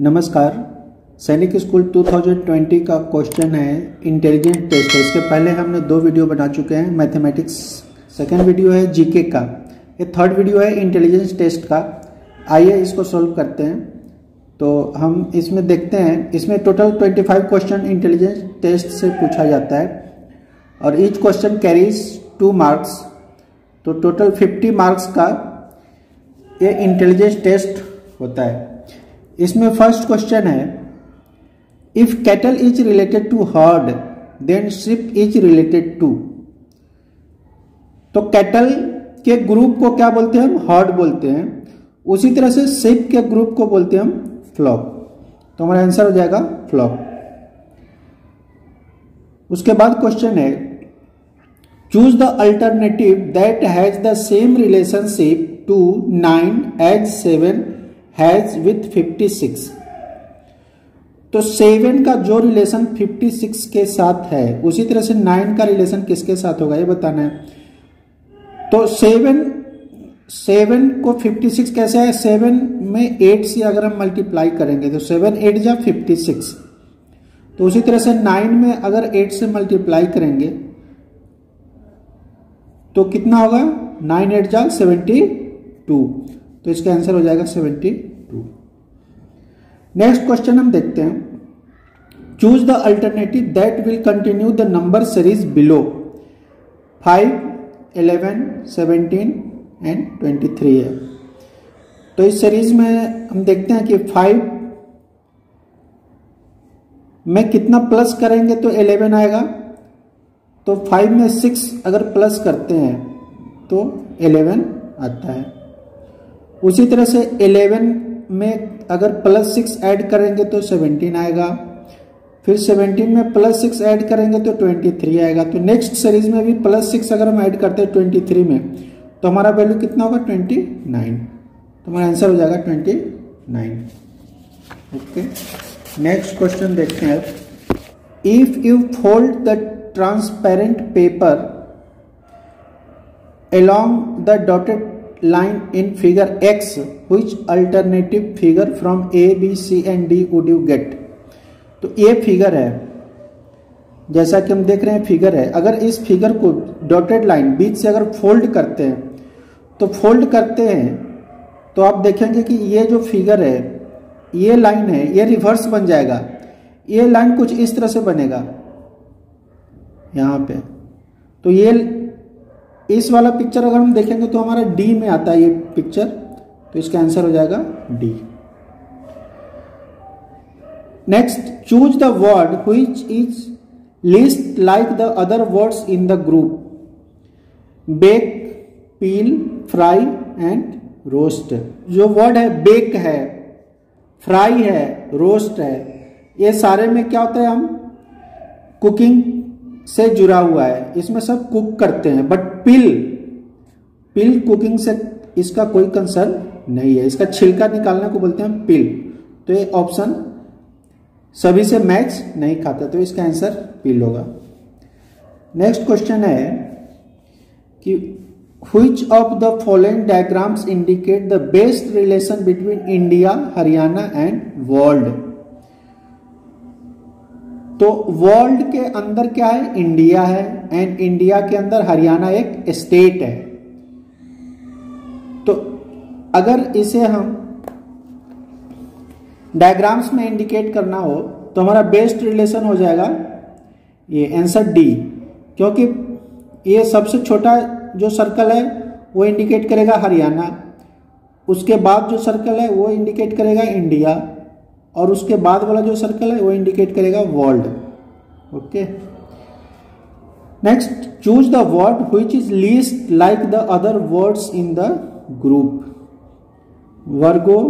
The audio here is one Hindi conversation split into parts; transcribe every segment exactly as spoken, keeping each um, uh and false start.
नमस्कार। सैनिक स्कूल दो हज़ार बीस का क्वेश्चन है इंटेलिजेंट टेस्ट है। इसके पहले हमने दो वीडियो बना चुके हैं, मैथमेटिक्स सेकंड वीडियो है, जीके का ये थर्ड वीडियो है इंटेलिजेंस टेस्ट का। आइए इसको सॉल्व करते हैं। तो हम इसमें देखते हैं, इसमें टोटल पच्चीस क्वेश्चन इंटेलिजेंस टेस्ट से पूछा जाता है और each question carries two marks, तो टोटल फिफ्टी मार्क्स का ये इंटेलिजेंस टेस्ट होता है। इसमें फर्स्ट क्वेश्चन है, if cattle is related to herd then sheep is related to. तो कैटल के ग्रुप को क्या बोलते हैं हम? हर्ड बोलते हैं। उसी तरह से शिप के ग्रुप को बोलते हैं हम फ्लॉक। तो हमारा आंसर हो जाएगा फ्लॉक। उसके बाद क्वेश्चन है, choose the alternative that has the same relationship to nine as seven has with fifty six. तो सेवन का जो रिलेशन फिफ्टी सिक्स के साथ है उसी तरह से नाइन का रिलेशन किसके साथ होगा ये बताना है। तो सेवन सेवन को फिफ्टी सिक्स कैसे है? सेवन में एट से अगर हम मल्टीप्लाई करेंगे तो सेवन एट जा फिफ्टी सिक्स। तो उसी तरह से नाइन में अगर एट से मल्टीप्लाई करेंगे तो कितना होगा? नाइन एट जा सेवेंटी टू। तो इसका आंसर हो जाएगा सेवेंटी टू। नेक्स्ट क्वेश्चन हम देखते हैं, choose the alternative that will continue the number series below five, eleven, seventeen and twenty three है। तो इस सीरीज में हम देखते हैं कि फाइव में कितना प्लस करेंगे तो इलेवन आएगा। तो फाइव में सिक्स अगर प्लस करते हैं तो इलेवन आता है। उसी तरह से इलेवन में अगर प्लस सिक्स ऐड करेंगे तो सेवनटीन आएगा। फिर सेवनटीन में प्लस सिक्स ऐड करेंगे तो ट्वेंटी थ्री आएगा। तो नेक्स्ट सीरीज में भी प्लस सिक्स अगर हम ऐड करते हैं ट्वेंटी थ्री में तो हमारा वैल्यू कितना होगा? Twenty nine. तो हमारा आंसर हो जाएगा twenty nine. Okay, next question देखते हैं, if you fold the transparent paper along the dotted line in figure X, which alternative figure from A, B, C and D would you get? तो ये फिगर है, जैसा कि हम देख रहे हैं फिगर है। अगर इस फिगर को डॉटेड लाइन बीच से अगर फोल्ड करते हैं तो फोल्ड करते हैं तो आप देखेंगे कि ये जो फिगर है, ये लाइन है, ये रिवर्स बन जाएगा। ये लाइन कुछ इस तरह से बनेगा यहाँ पे। तो ये इस वाला पिक्चर अगर हम देखेंगे तो हमारा डी में आता है ये पिक्चर। तो इसका आंसर हो जाएगा D. Next, choose the word which is least like the other words in the group bake, peel, fry and roast. जो वर्ड है बेक है, फ्राई है, रोस्ट है, ये सारे में क्या होता है? हम कुकिंग से जुड़ा हुआ है, इसमें सब कुक करते हैं। बट पिल पिल कुकिंग से इसका कोई कंसर्न नहीं है। इसका छिलका निकालने को बोलते हैं पिल। तो ये ऑप्शन सभी से मैच नहीं खाता, तो इसका आंसर पिल होगा। नेक्स्ट क्वेश्चन है कि which of the following diagrams indicate the best relation between India, Haryana and world. तो वर्ल्ड के अंदर क्या है? इंडिया है, एंड इंडिया के अंदर हरियाणा एक स्टेट है। तो अगर इसे हम डायग्राम्स में इंडिकेट करना हो तो हमारा बेस्ट रिलेशन हो जाएगा ये आंसर डी, क्योंकि ये सबसे छोटा जो सर्कल है वो इंडिकेट करेगा हरियाणा, उसके बाद जो सर्कल है वो इंडिकेट करेगा इंडिया, और उसके बाद वाला जो सर्कल है वो इंडिकेट करेगा world. Okay, next, choose the word which is least like the other words in the group Virgo,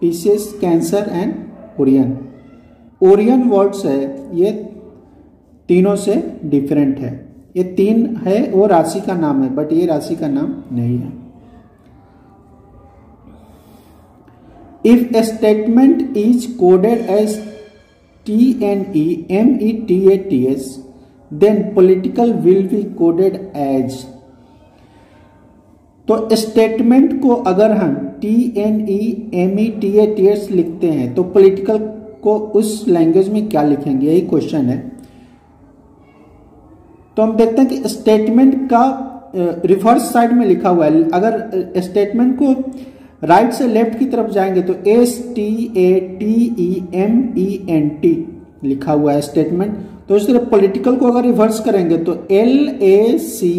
Pisces, Cancer and Orion. Orion words है, ये तीनों से डिफरेंट है। ये तीन है वो राशि का नाम है, बट ये राशि का नाम नहीं है। If a statement is coded as T N E, M E T A T S, then political will be coded as। तो स्टेटमेंट को अगर हम T N E M E T A T S लिखते हैं तो पॉलिटिकल को उस लैंग्वेज में क्या लिखेंगे, यही क्वेश्चन है। तो हम देखते हैं कि स्टेटमेंट का रिवर्स साइड में लिखा हुआ है। अगर स्टेटमेंट को राइट से लेफ्ट की तरफ जाएंगे तो S T A T E M E N T लिखा हुआ है स्टेटमेंट। तो इस तरह पॉलिटिकल को अगर रिवर्स करेंगे तो L A C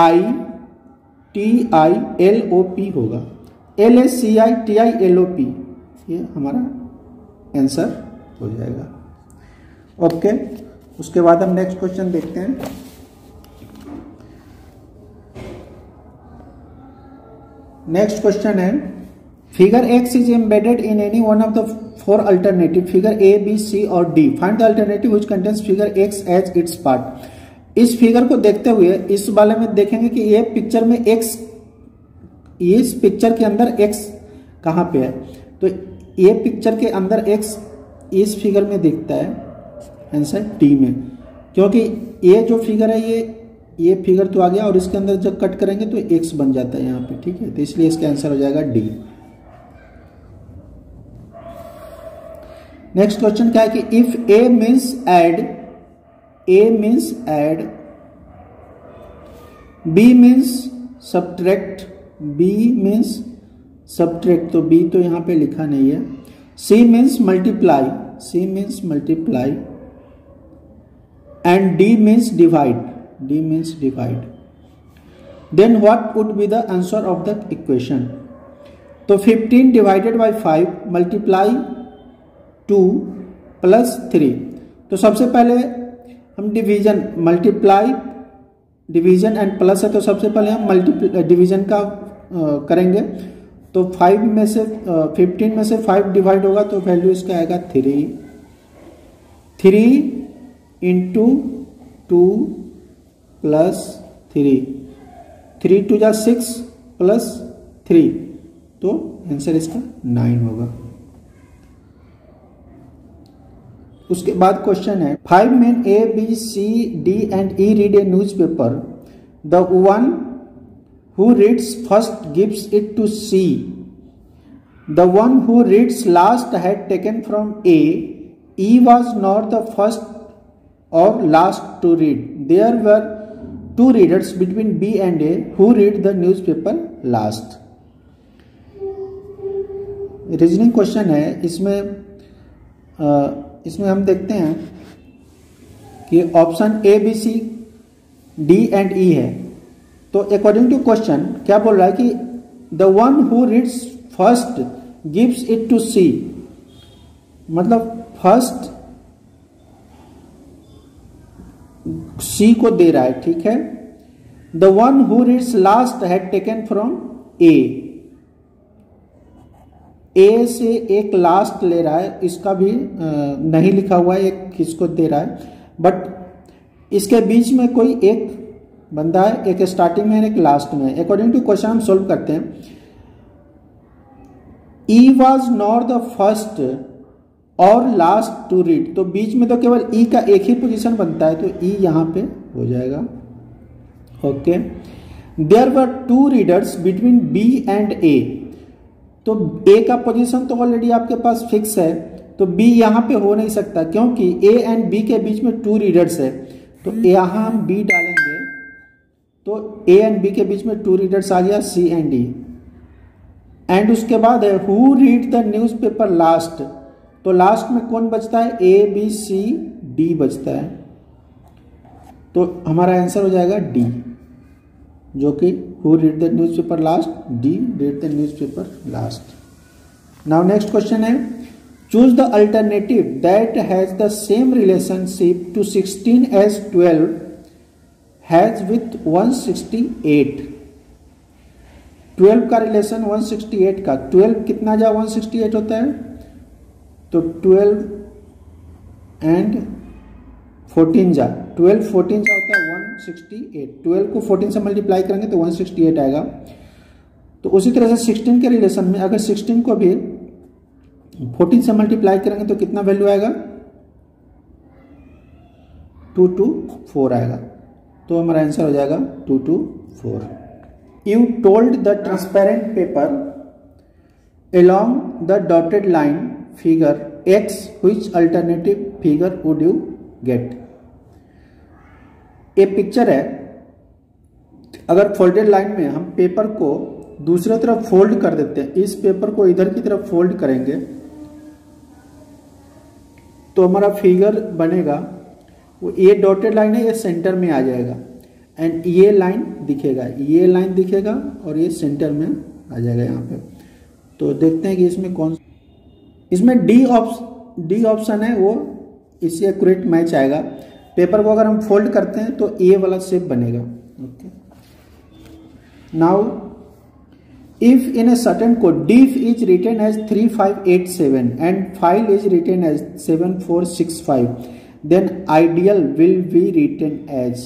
I T I L O P होगा, L A C I T I L O P, ये हमारा आंसर हो जाएगा। ओके, उसके बाद हम नेक्स्ट क्वेश्चन देखते हैं। नेक्स्ट क्वेश्चन है figure X is embedded in any one of the four alternative figure A B C और D, find the alternative which contains figure X as its part. इस फिगर को देखते हुए इस वाले में देखेंगे कि ये पिक्चर में एक्स, इस पिक्चर के अंदर एक्स कहाँ पे है, तो ये पिक्चर के अंदर एक्स इस फिगर में दिखता है आंसर डी में, क्योंकि ये जो फिगर है ये ये फिगर तो आ गया और इसके अंदर जब कट करेंगे तो एक्स बन जाता है यहाँ पे, ठीक है, तो इसलिए इसका आंसर हो जाएगा डी। नेक्स्ट क्वेश्चन क्या है कि if A means add, A means add, B means subtract, B means subtract, तो बी तो यहाँ पे लिखा नहीं है, C means multiply, C means multiply, and D means divide, D means divide, then what would be the answer of the equation. तो fifteen divided by five multiply two plus three, तो सबसे पहले हम division, multiply division and plus है तो सबसे पहले हम मल्टीप्ल डिवीजन का आ, करेंगे, तो फाइव में से फिफ्टीन में से फाइव डिवाइड होगा तो वैल्यू इसका आएगा three, three into two plus three, three two जा सिक्स प्लस थ्री, तो आंसर इसका नाइन होगा। उसके बाद क्वेश्चन है five man A B C D and E read a newspaper, the one who reads first gives it to C, the one who reads last had taken from A, E was not the first और last to read, there were two readers between B and A, who read the newspaper last. Reasoning question है, इसमें आ, इसमें हम देखते हैं कि option A B C D and E है, तो अकॉर्डिंग टू क्वेश्चन क्या बोल रहा है कि the one who reads first gives it to C, मतलब फर्स्ट सी को दे रहा है, ठीक है, the one who reads last had taken from A, A से एक लास्ट ले रहा है, इसका भी नहीं लिखा हुआ है एक किसको दे रहा है, बट इसके बीच में कोई एक बंदा है, एक स्टार्टिंग में है एक लास्ट में है। अकॉर्डिंग टू क्वेश्चन हम सोल्व करते हैं, E was not the first और लास्ट टू रीड, तो बीच में तो केवल ई का एक ही पोजीशन बनता है, तो ई यहाँ पे हो जाएगा। Okay, there were two readers between B and A, तो ए का पोजीशन तो ऑलरेडी आपके पास फिक्स है, तो बी यहाँ पे हो नहीं सकता क्योंकि ए एंड बी के बीच में टू रीडर्स है, तो यहाँ हम बी डालेंगे तो ए एंड बी के बीच में टू रीडर्स आ गया, सी एंड डी, एंड उसके बाद है who read the newspaper last, तो लास्ट में कौन बचता है, ए बी सी डी बचता है, तो हमारा आंसर हो जाएगा डी, जो कि Who read the newspaper last? D read the newspaper last. Now next question है choose the alternative that has the same relationship to sixteen as twelve has with one hundred sixty-eight. twelve का relation one hundred sixty-eight का, twelve कितना जा one hundred sixty-eight होता है, तो twelve and fourteen जा, twelve fourteen जा होता है वन सिक्सटी एट, ट्वेल्व को फोर्टीन से मल्टीप्लाई करेंगे तो वन सिक्सटी एट आएगा। तो उसी तरह से सिक्सटीन के रिलेशन में अगर सिक्सटीन को भी फोर्टीन से मल्टीप्लाई करेंगे तो कितना वैल्यू आएगा, टू टू फोर आएगा, तो हमारा आंसर हो जाएगा two two four. You told the transparent paper along the dotted line figure X, which alternative figure would you get? ये पिक्चर है, अगर फोल्डेड लाइन में हम पेपर को दूसरे तरफ फोल्ड कर देते हैं, इस पेपर को इधर की तरफ फोल्ड करेंगे तो हमारा फिगर बनेगा, वो ये डॉटेड लाइन है, ये सेंटर में आ जाएगा एंड ये लाइन दिखेगा, ये लाइन दिखेगा और ये सेंटर में आ जाएगा यहाँ पे। तो देखते हैं कि इसमें कौन, इसमें डी ऑप्शन डी ऑप्शन है, वो इससे एक्यूरेट मैच आएगा। पेपर को अगर हम फोल्ड करते हैं तो ए वाला शेप बनेगा। Okay, now if in a certain code diff is written as three five eight seven and file is written as seven four six five then ideal will be written as.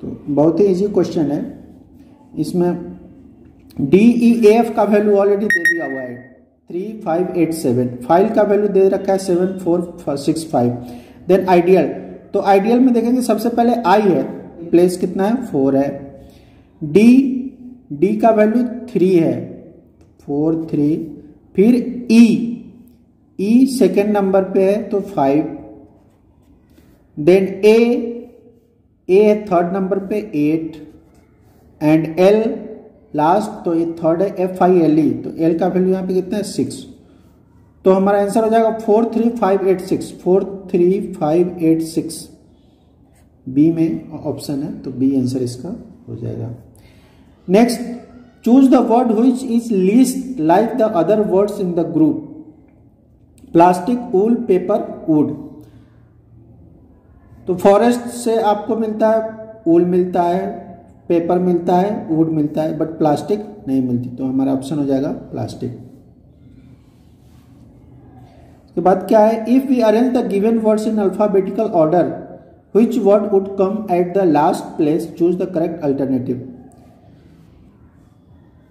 तो बहुत ही इजी क्वेश्चन है, इसमें डी ई एफ का वैल्यू ऑलरेडी दे दिया हुआ है three five eight seven, file का वैल्यू दे रखा है seven four six five, then ideal, तो आइडियल में देखेंगे सबसे पहले आई है, प्लेस कितना है फोर है, डी डी का वैल्यू थ्री है फोर थ्री, फिर ई ई सेकेंड नंबर पे है तो फाइव, देन ए ए है थर्ड नंबर पे एट, एंड एल लास्ट, तो ये थर्ड है एफ आई एल ई, तो एल का वैल्यू यहाँ पे कितना है सिक्स। तो हमारा आंसर हो जाएगा four three five eight six, four three five eight six B में ऑप्शन है, तो बी आंसर इसका हो जाएगा। Next, choose the word which is least like the other words in the group plastic wool paper wood. तो फॉरेस्ट से आपको मिलता है वूल, मिलता है पेपर, मिलता है वुड, मिलता है, बट प्लास्टिक नहीं मिलती, तो हमारा ऑप्शन हो जाएगा प्लास्टिक। उसके बाद क्या है, if we arrange the given words in alphabetical order which word would come at the last place, choose the correct alternative.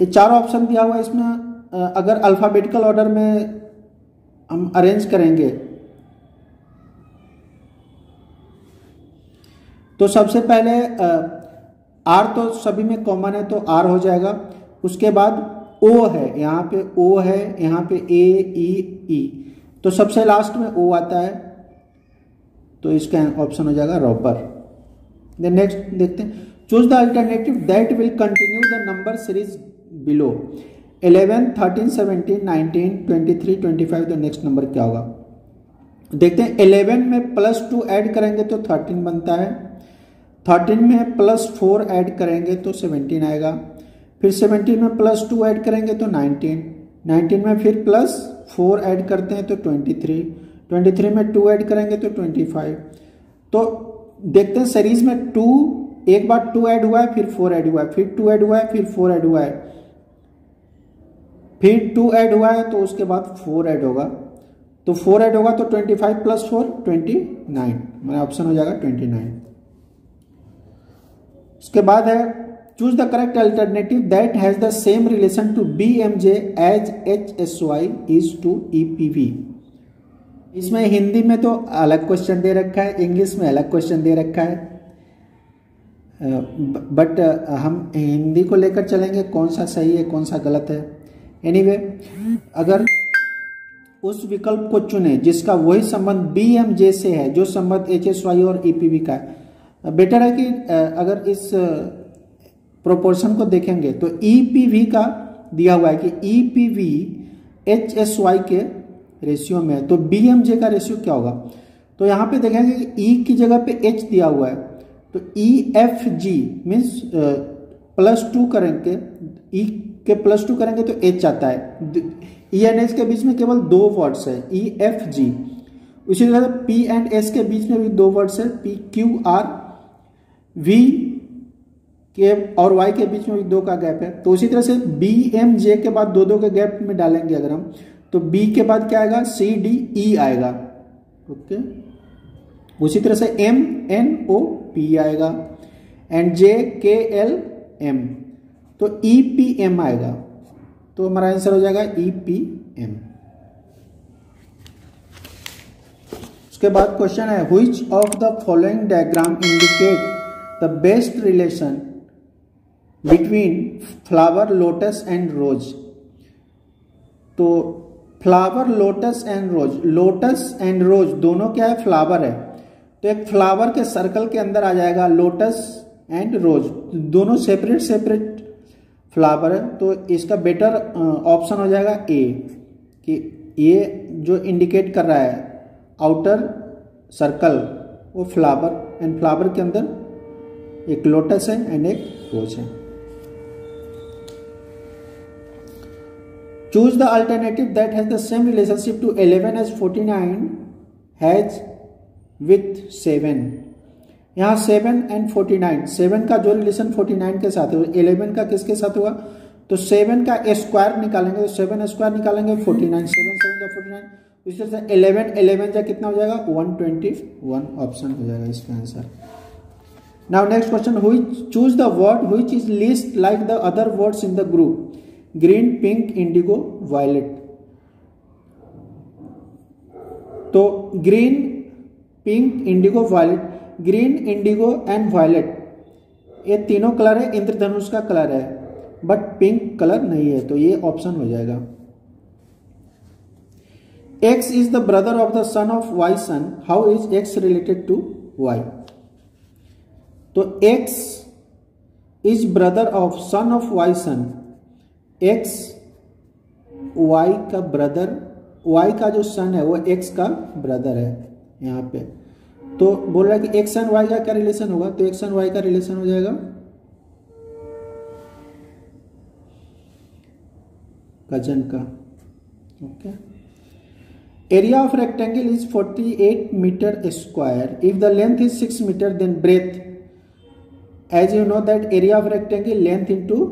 ये चार ऑप्शन दिया हुआ है, इसमें अगर अल्फाबेटिकल ऑर्डर में हम अरेंज करेंगे तो सबसे पहले आर तो सभी में कॉमन है तो आर हो जाएगा, उसके बाद ओ है, यहाँ पे ओ है, यहाँ पे ए ई ई, तो सबसे लास्ट में ओ आता है, तो इसका ऑप्शन हो जाएगा रॉपर। देन नेक्स्ट देखते हैं, choose the alternative that will continue the number series below eleven thirteen seventeen nineteen twenty three twenty five, तो नेक्स्ट नंबर क्या होगा देखते हैं। इलेवन में प्लस टू ऐड करेंगे तो थर्टीन बनता है, थर्टीन में प्लस फोर ऐड करेंगे तो सेवनटीन आएगा, फिर सेवनटीन में प्लस टू ऐड करेंगे तो नाइनटीन, नाइनटीन में फिर प्लस फोर ऐड करते हैं तो ट्वेंटी थ्री, ट्वेंटी थ्री में टू ऐड करेंगे तो ट्वेंटी फाइव। तो देखते हैं सीरीज में टू, एक बार टू ऐड हुआ है, फिर फोर ऐड हुआ है, फिर टू ऐड हुआ है, फिर फोर ऐड हुआ है, फिर टू ऐड हुआ है, तो उसके बाद फोर ऐड होगा, तो फोर ऐड होगा तो twenty five plus four twenty nine, मेरा ऑप्शन हो जाएगा ट्वेंटी नाइन। उसके बाद है, choose the correct alternative that has the same relation to B M J as H S Y is to E P V. इसमें हिंदी में तो अलग क्वेश्चन दे रखा है, इंग्लिश में अलग क्वेश्चन दे रखा है, बट हम हिंदी को लेकर चलेंगे, कौन सा सही है कौन सा गलत है। एनीवे anyway, अगर उस विकल्प को चुने जिसका वही संबंध बी एम जे से है जो संबंध एच एस वाई और ई पी वी का है, बेटर है कि अगर इस प्रोपोर्शन को देखेंगे तो ई पी वी का दिया हुआ है कि E P V H S Y के रेशियो में है, तो बी एम जे का रेशियो क्या होगा, तो यहाँ पे देखेंगे कि ई की जगह पे एच दिया हुआ है, तो E F G means plus two करेंगे, ई के प्लस टू करेंगे तो एच आता है, ई एंड एच के बीच में केवल दो वर्ड्स है ई एफ जी, उसी तरह पी एंड एस के बीच में भी दो वर्ड्स है पी क्यू आर, वी के और वाई के बीच में भी दो का गैप है, तो उसी तरह से बी एम जे के बाद दो दो के गैप में डालेंगे अगर हम, तो बी के बाद क्या आएगा सी डी ई आएगा। ओके, उसी तरह से एम एन ओ पी आएगा and J K L M, तो ई पी एम आएगा, तो हमारा आंसर हो जाएगा ई पी एम। उसके बाद क्वेश्चन है, which of the following diagram indicate the best relation between flower lotus and rose. तो flower lotus and rose, lotus and rose दोनों क्या है, फ्लावर है। तो एक फ्लावर के सर्कल के अंदर आ जाएगा लोटस एंड रोज, दोनों सेपरेट सेपरेट फ्लावर है। तो इसका बेटर ऑप्शन हो जाएगा ए, कि ये जो इंडिकेट कर रहा है आउटर सर्कल वो फ्लावर, एंड फ्लावर के अंदर एक लोटस है एंड एक रोज है। Choose the alternative that has the same relationship to eleven as forty-nine has with seven। यहाँ सेवन and forty-nine, सेवन का जो रिलेशन forty-nine के साथ है वो eleven का किसके साथ हुआ, तो सेवन का स्क्वायर निकालेंगे, तो सेवन स्क्वायर निकालेंगे forty-nine, सेवन सेवन जा forty-nine, इस तरह से eleven eleven जा कितना हो जाएगा one twenty-one ऑप्शन हो जाएगा इसका answer. Now next question, which choose the word which is least like the other words in the group। Green, pink, indigo, violet. तो green, pink, indigo, violet. Green, indigo and violet ये तीनों कलर है, इंद्रधनुष का कलर है, बट पिंक कलर नहीं है, तो ये ऑप्शन हो जाएगा। X is the brother of the son of Y son, how is X related to Y. तो X is brother of son of Y son, X Y का ब्रदर, वाई का जो सन है वो एक्स का ब्रदर है यहाँ पे। तो बोल रहा है कि एक्स एंड वाई का क्या रिलेशन होगा, तो एक्स एंड वाई का रिलेशन हो जाएगा कजन का। Okay, area of rectangle is forty-eight metre square, if the length is six metre then breadth, as you know that area of rectangle length into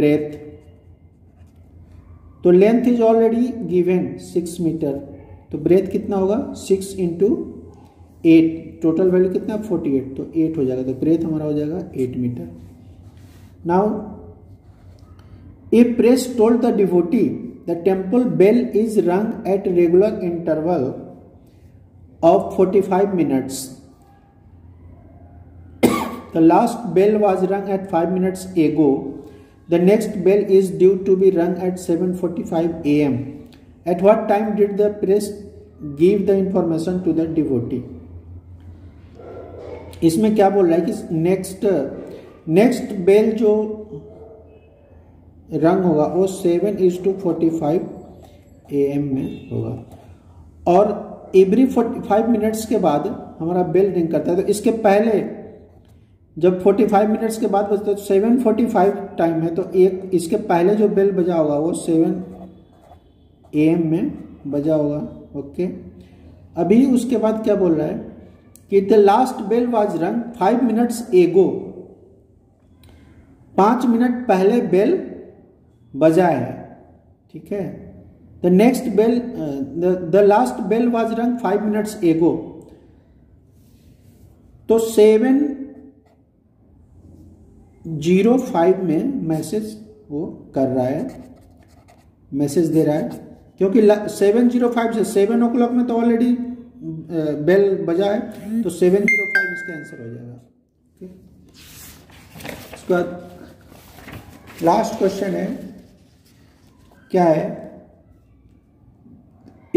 breadth. तो length is already given six metre, तो ब्रेथ कितना होगा six into eight, total value कितना forty-eight, तो एट हो जाएगा, तो ब्रेथ हमारा हो जाएगा eight metre. Now if priest told the devotee the temple bell is rung at regular interval of forty-five minutes, the last bell was rung at five minutes ago, the next bell is due to be rung at seven forty-five a m at what time did the priest give the information to the devotee। इसमें क्या बोल रहा है कि नेक्स्ट नेक्स्ट बेल जो रंग होगा वो seven is to forty five A M में होगा, और एवरी फोर्टी फाइव मिनट्स के बाद हमारा बेल रिंग करता है। तो इसके पहले जब forty-five मिनट्स के बाद बजता है तो seven forty-five टाइम है, तो एक इसके पहले जो बेल बजा होगा वो seven a m में बजा होगा। ओके, अभी उसके बाद क्या बोल रहा है कि the last bell was rung five minutes ago, पाँच मिनट पहले बेल बजा है, ठीक है। The next bell, the last bell was rung five minutes ago, तो सेवन जीरो फाइव में मैसेज वो कर रहा है, मैसेज दे रहा है, क्योंकि सेवन जीरो फाइव से सेवन ओ क्लॉक में तो ऑलरेडी बेल बजा है, तो सेवन जीरो फाइव इसका आंसर हो जाएगा। ओके, उसके बाद लास्ट क्वेश्चन है, क्या है,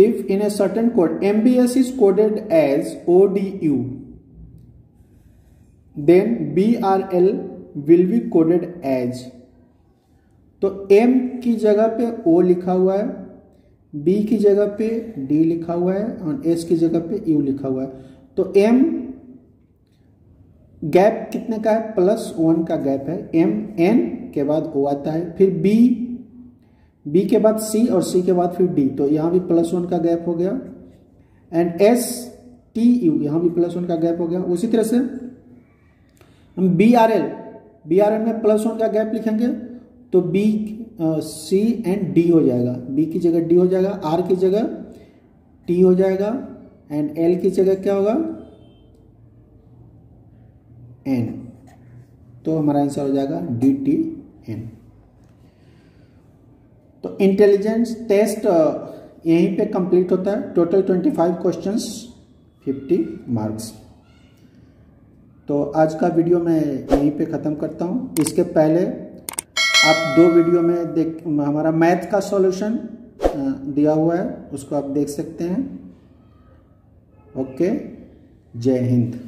if in a certain code M B S is coded as O D U then B R L will be coded as। तो m की जगह पे o लिखा हुआ है, b की जगह पे d लिखा हुआ है, और s की जगह पे u लिखा हुआ है। तो m गैप कितने का है, प्लस वन का गैप है, m n के बाद o आता है, फिर b b के बाद c और c के बाद फिर d, तो यहाँ भी प्लस वन का गैप हो गया, एंड s t u यहाँ भी प्लस वन का गैप हो गया। उसी तरह से हम b r l B R L में प्लस वन का गैप लिखेंगे, तो बी सी एंड डी हो जाएगा, बी की जगह डी हो जाएगा, आर की जगह टी हो जाएगा, एंड एल की जगह क्या होगा एन, तो हमारा आंसर हो जाएगा डी टी एन। तो इंटेलिजेंस टेस्ट यहीं पे कंप्लीट होता है, total twenty five questions fifty marks. तो आज का वीडियो मैं यहीं पे ख़त्म करता हूँ। इसके पहले आप दो वीडियो में देख हमारा मैथ का सॉल्यूशन दिया हुआ है, उसको आप देख सकते हैं। ओके, जय हिंद।